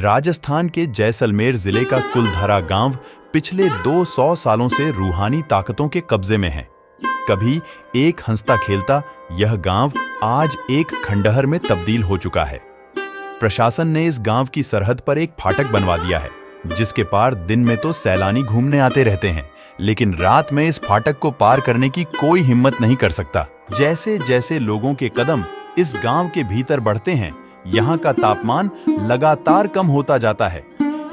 राजस्थान के जैसलमेर जिले का कुलधरा गांव पिछले 200 सालों से रूहानी ताकतों के कब्जे में है। कभी एक हंसता खेलता यह गांव आज एक खंडहर में तब्दील हो चुका है। प्रशासन ने इस गांव की सरहद पर एक फाटक बनवा दिया है, जिसके पार दिन में तो सैलानी घूमने आते रहते हैं, लेकिन रात में इस फाटक को पार करने की कोई हिम्मत नहीं कर सकता। जैसे जैसे लोगों के कदम इस गांव के भीतर बढ़ते हैं, यहाँ का तापमान लगातार कम होता जाता है।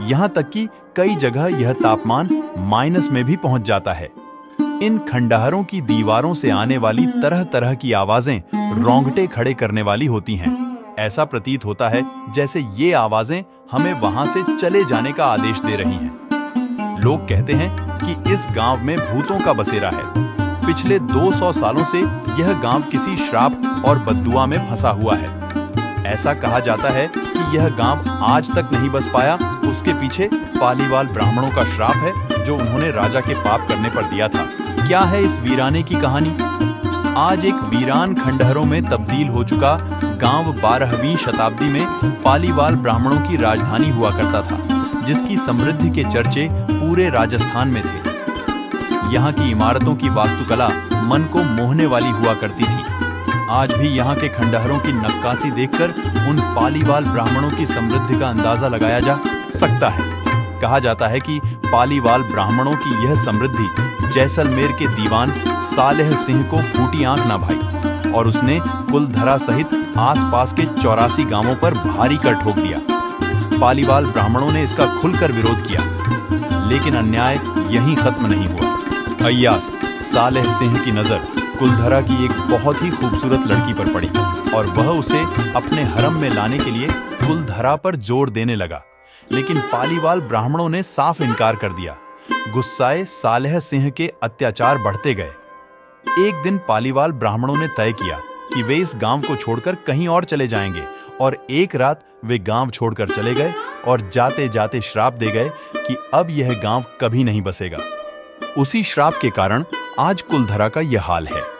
यहाँ तक कि कई जगह यह तापमान माइनस में भी पहुँच जाता है। इन खंडहरों की दीवारों से आने वाली तरह तरह की आवाजें रोंगटे खड़े करने वाली होती हैं। ऐसा प्रतीत होता है जैसे ये आवाजें हमें वहां से चले जाने का आदेश दे रही हैं। लोग कहते हैं कि इस गांव में भूतों का बसेरा है। पिछले 200 सालों से यह गांव किसी श्राप और बद्दुआ में फंसा हुआ है। ऐसा कहा जाता है कि यह गांव आज तक नहीं बस पाया, उसके पीछे पालीवाल ब्राह्मणों का श्राप है, जो उन्होंने राजा के पाप करने पर दिया था। क्या है इस वीराने की कहानी? आज एक वीरान खंडहरों में तब्दील हो चुका गांव 12वीं शताब्दी में पालीवाल ब्राह्मणों की राजधानी हुआ करता था, जिसकी समृद्धि के चर्चे पूरे राजस्थान में थे। यहाँ की इमारतों की वास्तुकला मन को मोहने वाली हुआ करती थी। आज भी यहाँ के खंडहरों की नक्काशी देखकर उन पालीवाल ब्राह्मणों की समृद्धि का अंदाजा लगाया जा सकता है। कहा जाता है कि पालीवाल ब्राह्मणों की यह समृद्धि जैसलमेर के दीवान सालेह सिंह को फूटी आंख ना भाई, और उसने कुलधरा सहित आसपास के 84 गांवों पर भारी कर ठोक दिया। पालीवाल ब्राह्मणों ने इसका खुलकर विरोध किया, लेकिन अन्याय यहीं खत्म नहीं हुआ। अय्यास सालेह सिंह की नज़र कुलधरा की एक बहुत ही खूबसूरत लड़की पर पड़ी, और वह उसे अपने हरम में लाने के लिए कुलधरा पर जोर देने लगा, लेकिन पालीवाल ब्राह्मणों ने साफ इनकार कर दिया। गुस्साए सालेह सिंह के अत्याचार बढ़ते गए। एक दिन पालीवाल ब्राह्मणों ने तय किया कि वे इस गांव को छोड़कर कहीं और चले जाएंगे, और एक रात वे गांव छोड़कर चले गए और जाते जाते श्राप दे गए कि अब यह गांव कभी नहीं बसेगा। उसी श्राप के कारण आज कुलधरा का यह हाल है।